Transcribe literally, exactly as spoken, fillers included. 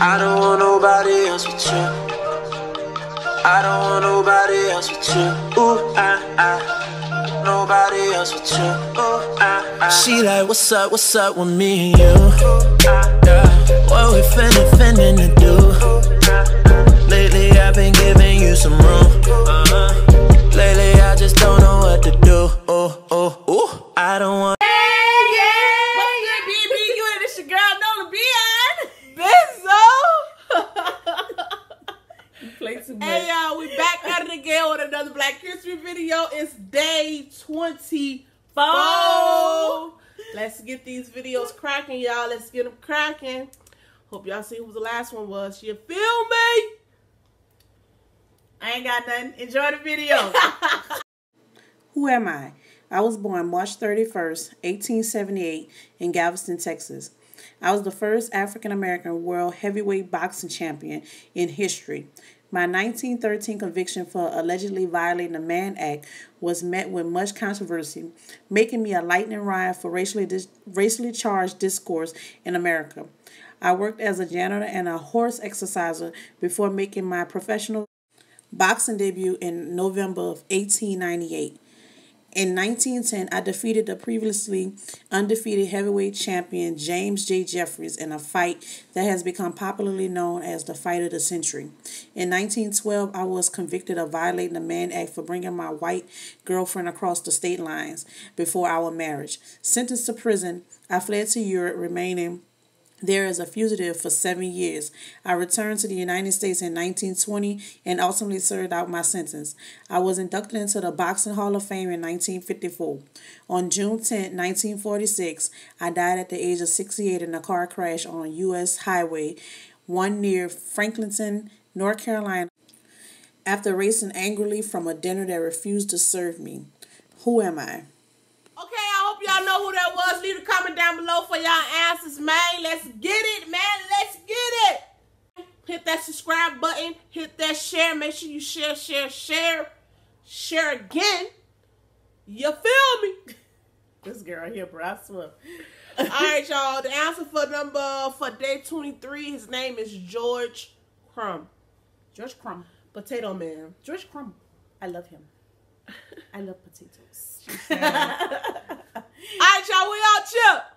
I don't want nobody else with you. I don't want nobody else with you. Ooh, ah, ah. Nobody else with you. Ooh, ah, ah. She like, what's up, what's up with me and you? Yeah. What we finna, finna to do? Lately I've been giving you some room. Uh-huh. Lately I just don't know what to do. Oh, oh, oh. I don't want. Hey y'all, we back at it again with another Black History video. It's day twenty-four. Let's get these videos cracking, y'all. Let's get them cracking. Hope y'all see who the last one was. You feel me? I ain't got nothing. Enjoy the video. Who am I? I was born March thirty-first, eighteen seventy-eight in Galveston, Texas. I was the first African-American world heavyweight boxing champion in history. My nineteen thirteen conviction for allegedly violating the Mann Act was met with much controversy, making me a lightning rod for racially dis racially charged discourse in America. I worked as a janitor and a horse exerciser before making my professional boxing debut in November of eighteen ninety-eight. In nineteen ten, I defeated the previously undefeated heavyweight champion James J. Jeffries in a fight that has become popularly known as the Fight of the Century. In nineteen twelve, I was convicted of violating the Mann Act for bringing my white girlfriend across the state lines before our marriage. Sentenced to prison, I fled to Europe, remaining there as a fugitive for seven years. I returned to the United States in nineteen twenty and ultimately served out my sentence. I was inducted into the Boxing Hall of Fame in nineteen fifty-four. On June tenth, nineteen forty-six, I died at the age of sixty-eight in a car crash on U S Highway one near Franklinton, North Carolina, after racing angrily from a dinner that refused to serve me. Who am I? Okay, I hope y'all know who that was. Leave a comment down below for y'all answers, man. Let's get it, man. Let's get it. Hit that subscribe button. Hit that share. Make sure you share, share, share. Share again. You feel me? This girl here, bro, I swear. All right, y'all. The answer for number, for day twenty-three, his name is George Crum. George Crum. Potato Man. George Crum. I love him. I love potatoes. All right, y'all, we all chill.